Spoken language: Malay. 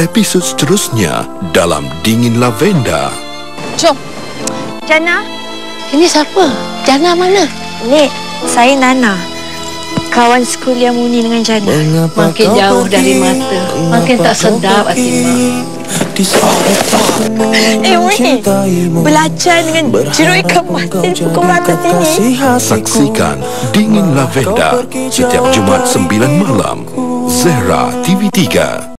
episode seterusnya dalam Dingin Lavenda. Jom. Jana. Ini siapa? Jana mana? Nek, saya Nana. Kawan skul yang Muni dengan Jana. Makin jauh dari mata, makin tak sedap hati mak. Ewi, belajar dengan jeruk ikan masin pukul mata ini. Saksikan Dingin Lavenda setiap Jumaat 9 malam, Zehra TV3.